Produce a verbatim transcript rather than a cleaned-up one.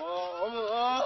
ola, ola.